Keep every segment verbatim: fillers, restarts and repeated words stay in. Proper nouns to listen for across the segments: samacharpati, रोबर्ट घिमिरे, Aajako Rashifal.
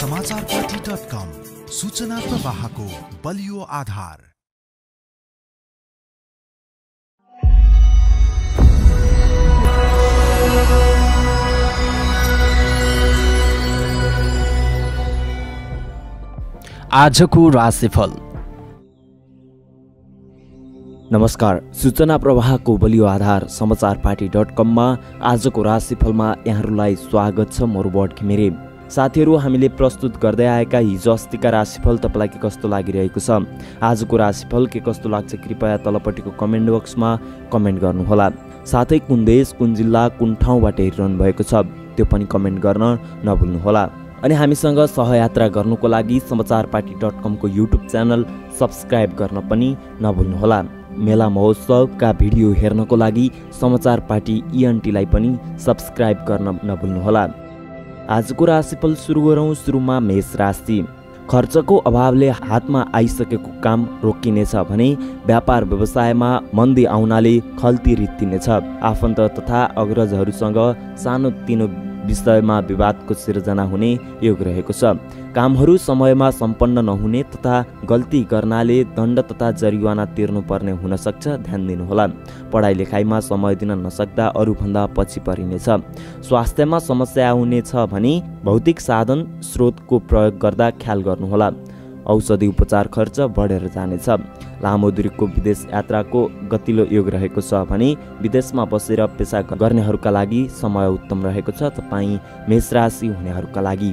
समाचारपार्टी dot com सूचना प्रवाह को बलियो आधार। आजको राशिफल। नमस्कार, सूचना प्रवाहको बलियो आधार समाचारपार्टी डट कममा आजको राशिफलमा यहाँहरूलाई स्वागत छ। म रोबर्ट घिमिरे। साथीहरू, हामीले प्रस्तुत गर्दै आएका हिजो अस्तिका राशिफल तपाईँलाई के कस्तो लागिरहेको छ, आजको राशिफल के कस्तो लाग्छ कृपया तलपट्टिको कमेन्ट बक्समा कमेन्ट गर्नुहोला। साथै कुन देश, कुन जिल्ला, कुन ठाउँबाट हेरिरहनु भएको छ त्यो पनि कमेन्ट गर्न नभुल्नुहोला। अनि हामीसँग सहयात्रा गर्नुको लागि समाचारपार्टी डट कमको युट्युब च्यानल सब्सक्राइब गर्न पनि नभुल्नुहोला। मेला महोत्सवका भिडियो हेर्नको लागि समाचारपार्टी इएनटीलाई पनि सब्सक्राइब गर्न नभुल्नुहोला। आजको राशिफल सुरु गरौँ। सुरुमा मेष राशि। खर्चको अभावले हातमा आइसकेको काम रोकिनेछ भने व्यापार व्यवसायमा मन्दी आउनाले खल्ती रित्तिनेछ। आफन्त तथा अग्रजहरूसँग सानोतिनो विषयमा विवादको सिर्जना हुने योग रहेको छ। कामहरू समयमा सम्पन्न नहुने तथा गल्ती गर्नाले दण्ड तथा जरिवाना तिर्नुपर्ने हुन सक्छ, ध्यान दिनुहोला। पढाइ लेखाइमा समय दिन नसक्दा अरूभन्दा पछि परिनेछ। स्वास्थ्यमा समस्या आउनेछ भने भौतिक साधन स्रोतको प्रयोग गर्दा ख्याल गर्नुहोला। औषधि उपचार खर्च बढेर जानेछ। लामो दूरीको विदेश यात्राको गतिलो योग रहेको छ भने विदेशमा बसेर पेसा गर्नेहरूका लागि समय उत्तम रहेको छ। तपाईँ मेष राशि हुनेहरूका लागि।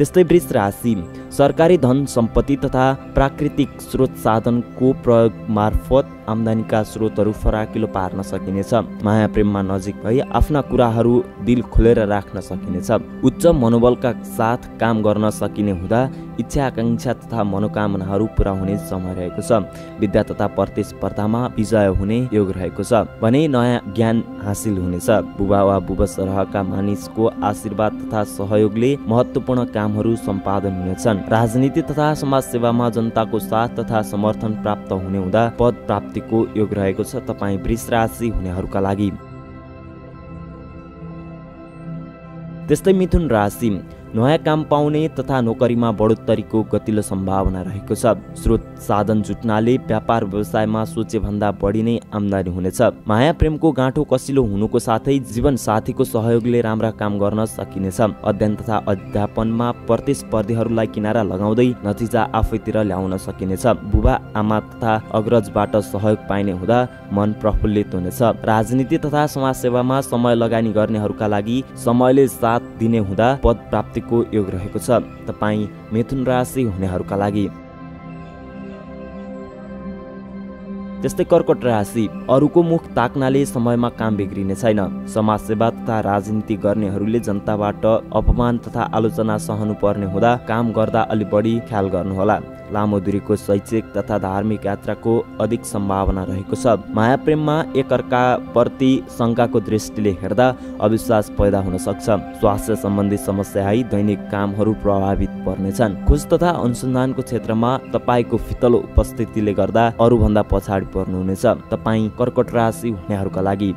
त्यस्तै वृष राशि। सरकारी धन सम्पत्ति तथा प्राकृतिक स्रोत साधनको प्रयोग मार्फत आम्दानीका स्रोतहरू फराकिलो पार्न सकिनेछ। माया प्रेममा नजिक भई आफ्ना कुराहरू दिल खोलेर राख्न सकिनेछ। उच्च मनोबलका साथ काम गर्न सकिने हुँदा इच्छा आकाङ्क्षा तथा मनोकामनाहरू पुरा हुने समय रहेको छ। विद्या तथा प्रतिस्पर्धामा विजय हुने योग रहेको छ भने नयाँ ज्ञान हासिल हुनेछ। बुबा वा बुबा सरहका मानिसको आशीर्वाद तथा सहयोगले महत्त्वपूर्ण कामहरू सम्पादन हुनेछन्। राजनीति तथा समाजसेवामा जनताको साथ तथा समर्थन प्राप्त हुने हुँदा पद प्राप्ति को योग रहेको छ। तपाईँ वृष राशि हुनेहरूका लागि। त्यस्तै मिथुन राशि। नयाँ काम पाउने तथा नोकरीमा बढोत्तरीको गतिलो सम्भावना रहेको छ। स्रोत साधन जुट्नाले व्यापार व्यवसायमा सोचेभन्दा बढी नै आम्दानी हुनेछ। माया प्रेमको गाँठो कसिलो हुनुको साथै जीवन साथीको सहयोगले राम्रा काम गर्न सकिनेछ। अध्ययन तथा अध्यापनमा प्रतिस्पर्धीहरूलाई किनारा लगाउँदै नतिजा आफैतिर ल्याउन सकिनेछ। बुबा आमा तथा अग्रजबाट सहयोग पाइने हुँदा मन प्रफुल्लित हुनेछ। राजनीति तथा समाजसेवामा समय लगानी गर्नेहरूका लागि समयले साथ दिने हुँदा पद प्राप्ति को योग रहेको छ। तपाईँ मिथुन राशि हुनेहरूका लागि। त्यस्तै कर्कट राशि। अरूको मुख ताक्नाले समयमा काम बिग्रिने छैन। समाजसेवा तथा राजनीति गर्नेहरूले जनताबाट अपमान तथा आलोचना सहनु पर्ने हुँदा काम गर्दा अलि बढी ख्याल गर्नुहोला। लामो दूरीको शैक्षिक तथा धार्मिक यात्राको अधिक सम्भावना रहेको छ। माया प्रेममा एकअर्काप्रति शङ्काको दृष्टिले हेर्दा अविश्वास पैदा हुन सक्छ। स्वास्थ्य सम्बन्धी समस्या आई दैनिक कामहरू प्रभावित पर्नेछन्। खोज तथा अनुसन्धानको क्षेत्रमा तपाईँको फितलो उपस्थितिले गर्दा अरूभन्दा पछाडि पर्नुहुनेछ। तपाईँ कर्कट राशि हुनेहरूका लागि।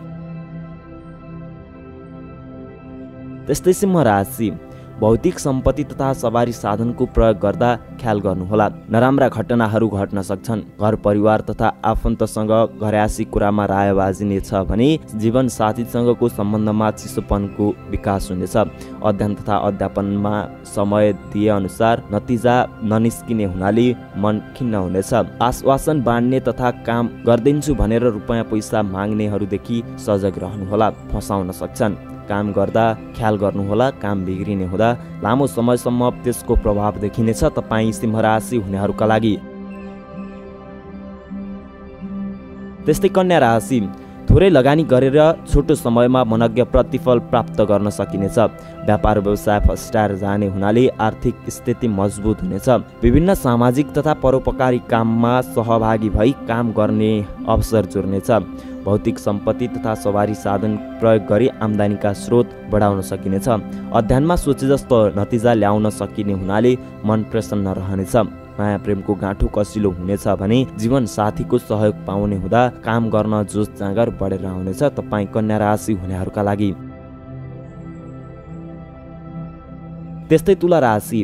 त्यस्तै सिंह राशि। भौतिक सम्पत्ति तथा सवारी साधनको प्रयोग गर्दा ख्याल गर्नुहोला। नराम्रा घटनाहरू घट्न सक्छन्। घर परिवार तथा आफन्तसँग घरायसी कुरामा राय बाजिनेछ भने जीवन साथीसँगको सम्बन्धमा चिसोपनको विकास हुनेछ। अध्ययन तथा अध्यापनमा समय दिए अनुसार नतिजा ननिस्किने हुनाले मन खिन्न हुनेछ। आश्वासन बाँड्ने तथा काम गरिदिन्छु भनेर रुपियाँ पैसा माग्नेहरूदेखि सजग रहनुहोला। फसाउन सक्छन्। काम गर्दा ख्याल गर्नुहोला। काम बिग्रिने हुँदा लामो समयसम्म त्यसको प्रभाव देखिनेछ। तपाईँ सिंह राशि हुनेहरूका लागि। त्यस्तै कन्या राशि। थोरै लगानी गरेर छोटो समयमा मनज्ञ प्रतिफल प्राप्त गर्न सकिनेछ। व्यापार व्यवसाय फस्टाएर जाने हुनाले आर्थिक स्थिति मजबुत हुनेछ। विभिन्न सामाजिक तथा परोपकारी काममा सहभागी भई काम गर्ने अवसर जुर्नेछ। भौतिक सम्पत्ति तथा सवारी साधन प्रयोग गरी आम्दानीका स्रोत बढाउन सकिनेछ। अध्ययनमा सोचे जस्तो नतिजा ल्याउन सकिने हुनाले मन प्रसन्न रहनेछ। माया प्रेमको गाँठो कसिलो हुनेछ भने जीवन साथीको सहयोग पाउने हुँदा काम गर्न जोस जाँगर बढेर आउनेछ। तपाईँ कन्या राशि हुनेहरूका लागि। त्यस्तै तुला राशि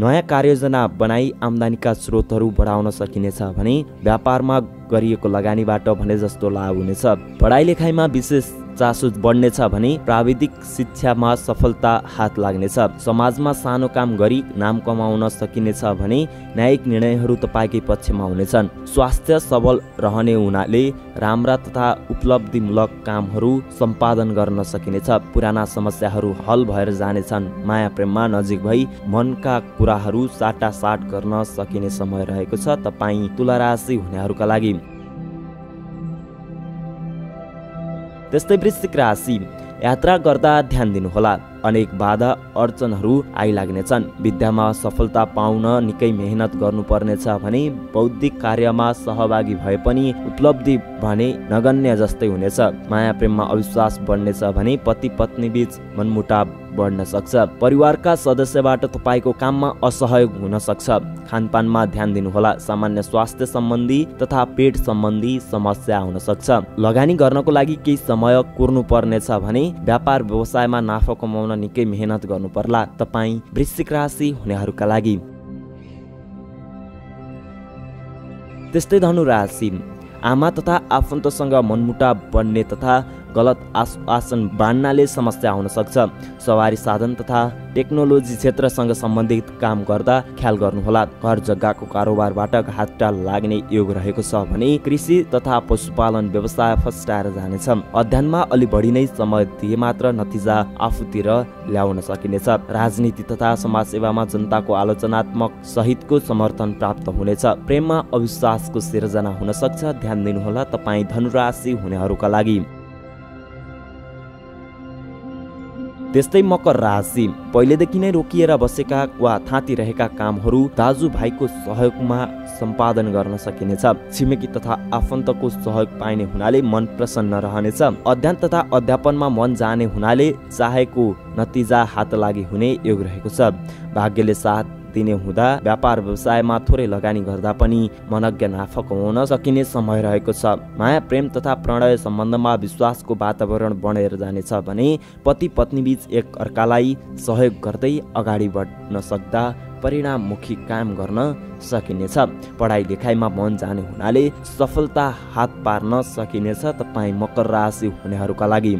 नयाँ कार्ययोजना बनाई आम्दानीका स्रोतहरू बढाउन सकिनेछ भने व्यापारमा गरिएको लगानीबाट भने जस्तो लाभ हुनेछ। पढाइ लेखाइमा विशेष चासो बढ्नेछ भने प्राविधिक शिक्षामा सफलता हात लाग्नेछ। समाजमा सानो काम गरी नाम कमाउन सकिनेछ भने न्यायिक निर्णयहरू तपाईँकै पक्षमा हुनेछन्। स्वास्थ्य सबल रहने हुनाले राम्रा तथा उपलब्धिमूलक कामहरू सम्पादन गर्न सकिनेछ। पुराना समस्याहरू हल भएर जानेछन्। माया प्रेममा नजिक भई मनका कुराहरू साटासाट गर्न सकिने समय रहेको छ तपाईँ तुला राशि हुनेहरूका लागि। त्यस्तै वृश्चिक राशि यात्रा गर्दा ध्यान दिनुहोला। अनेक बाधा अडचनहरू आइलाग्नेछन्। विद्यामा सफलता पाउन निकै मेहनत गर्नुपर्नेछ भने बौद्धिक कार्यमा सहभागी भए पनि उपलब्धि भने नगण्य जस्तै हुनेछ। माया प्रेममा अविश्वास बढ्नेछ भने पति पत्नी बीच मनमुटाव बढ्न सक्छ। परिवारका सदस्यबाट तपाईँको काममा असहयोग हुन सक्छ। खानपानमा ध्यान दिनुहोला। सामान्य स्वास्थ्य सम्बन्धी तथा पेट सम्बन्धी समस्या हुन सक्छ। लगानी गर्नको लागि केही समय कुर्नु पर्नेछ भने व्यापार व्यवसायमा नाफा कमाउन निकै मेहनत गर्नु पर्ला तपाईँ वृश्चिक राशि हुनेहरूका लागि। त्यस्तै धनु राशि आमा तथा आफन्तसँग मनमुटाव बढ्ने तथा गलत आसन बाँड्नाले समस्या हुन सक्छ। सवारी साधन तथा टेक्नोलोजी क्षेत्रसँग सम्बन्धित काम गर्दा ख्याल गर्नुहोला। घर जग्गाको कारोबारबाट घाटा लाग्ने योग रहेको छ भने कृषि तथा पशुपालन व्यवसाय फस्टाएर जानेछ। अध्ययनमा अलि बढी नै समय दिए मात्र नतिजा आफूतिर ल्याउन सकिनेछ। राजनीति तथा समाजसेवामा जनताको आलोचनात्मक सहितको समर्थन प्राप्त हुनेछ। प्रेममा अविश्वासको सिर्जना हुन सक्छ। ध्यान दिनुहोला तपाईँ धनुराशि हुनेहरूका लागि। त्यस्तै मकर राशि पहिलेदेखि नै रोकिएर बसेका वा थाँतिरहेका कामहरू दाजुभाइको सहयोगमा सम्पादन गर्न सकिनेछ। छिमेकी तथा आफन्तको सहयोग पाइने हुनाले मन प्रसन्न रहनेछ। अध्ययन तथा अध्यापनमा मन जाने हुनाले चाहेको नतिजा हात लागि हुने योग रहेको छ। भाग्यले साथ दिने हुँदा व्यापार व्यवसायमा थोरै लगानी गर्दा पनि मनज्ञ नाफा कमाउन सकिने समय रहेको छ। माया प्रेम तथा प्रणय सम्बन्धमा विश्वासको वातावरण बनेर जानेछ भने पति पत्नी बीच एक अर्कालाई सहयोग गर्दै अगाडि बढ्न सक्दा परिणाममुखी काम गर्न सकिनेछ। पढाइ लेखाइमा मन जाने हुनाले सफलता हात पार्न सकिनेछ तपाईँ मकर राशि हुनेहरूका लागि।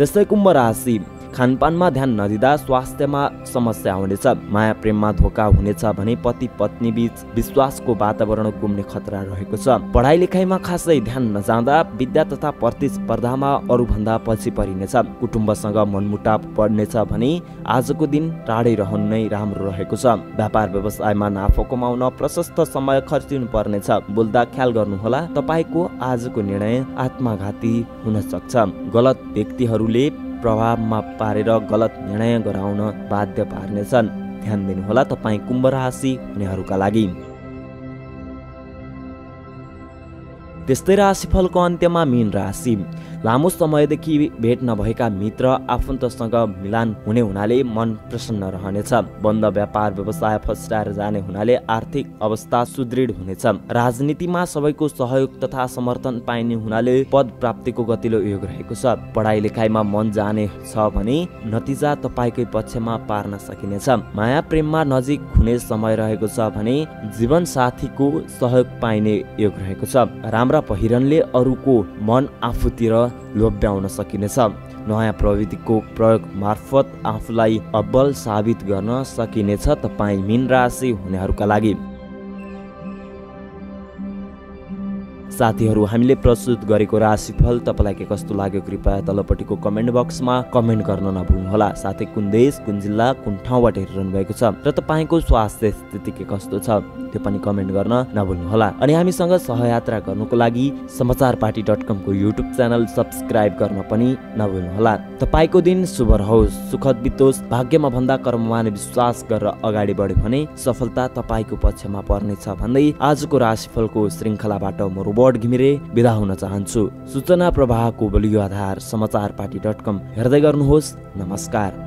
त्यस्तै कुम्भ राशि खानपानमा ध्यान नदिँदा स्वास्थ्यमा समस्या हुनेछ। माया प्रेममा धोका हुनेछ भने पति पत्नी बीच विश्वासको वातावरण गुम्ने खतरा रहेको छ। पढाइ लेखाइमा खासै ध्यान नजाँदा विद्या तथा प्रतिस्पर्धामा अरूभन्दा पछि परिनेछ। कुटुम्बसँग मनमुटाव बढ्नेछ भने आजको दिन टाढै रहनु नै राम्रो रहेको छ। व्यापार व्यवसायमा नाफा कमाउन प्रशस्त समय खर्चिनु पर्नेछ। बोल्दा ख्याल गर्नुहोला तपाईँको आजको निर्णय आत्मघाती हुन सक्छ। गलत व्यक्तिहरूले प्रभावमा पारेर गलत निर्णय गराउन बाध्य पार्नेछन्। ध्यान दिनुहोला तपाईँ कुम्भ राशि हुनेहरूका लागि। त्यस्तै राशिफलको अन्त्यमा मीन राशि लामो समयदेखि भेट नभएका मित्र आफन्तसँग मिलान हुने हुनाले मन प्रसन्न रहनेछ। बन्द व्यापार व्यवसाय फस्टाएर जाने हुनाले आर्थिक अवस्था सुदृढ हुनेछ। राजनीतिमा सबैको सहयोग तथा समर्थन पाइने हुनाले पद प्राप्तिको गतिलो योग रहेको छ। पढाइ लेखाइमा मन जाने छ भने नतिजा तपाईँकै पक्षमा पार्न सकिनेछ। माया प्रेममा नजिक हुने समय रहेको छ भने जीवनसाथीको सहयोग पाइने योग रहेको छ। राम्रा पहिरनले अरूको मन आफूतिर लोभ्याउन सकिनेछ। नयाँ प्रविधिको प्रयोग मार्फत आफूलाई अब्बल साबित गर्न सकिनेछ तपाईँ मीन राशि हुनेहरूका लागि। साथीहरू, हामीले प्रस्तुत गरेको राशिफल तपाईँलाई के कस्तो लाग्यो कृपया तलपट्टिको कमेन्ट बक्समा कमेन्ट गर्न नभुल्नुहोला। साथै कुन देश कुन जिल्ला कुन ठाउँबाट हेरिरहनु भएको छ र तपाईँको स्वास्थ्य स्थिति के कस्तो छ त्यो पनि कमेन्ट गर्न नभुल्नुहोला। अनि हामीसँग सहयात्रा गर्नुको लागि समाचारपार्टी डट कमको युट्युब च्यानल सब्सक्राइब गर्न पनि नभुल्नुहोला। तपाईँको दिन शुभ रहोस्, सुखद बितोस्। भाग्यमा भन्दा कर्ममा विश्वास गरेर अगाडि बढ्यो भने सफलता तपाईँको पक्षमा पर्नेछ भन्दै आजको राशिफलको श्रृङ्खलाबाट म रोबर्ट घिमिरे बिदा हुन चाहन्छु। सूचना प्रवाहको बलियो आधार समाचारपार्टी डट कम हेर्दै गर्नुहोस्। नमस्कार।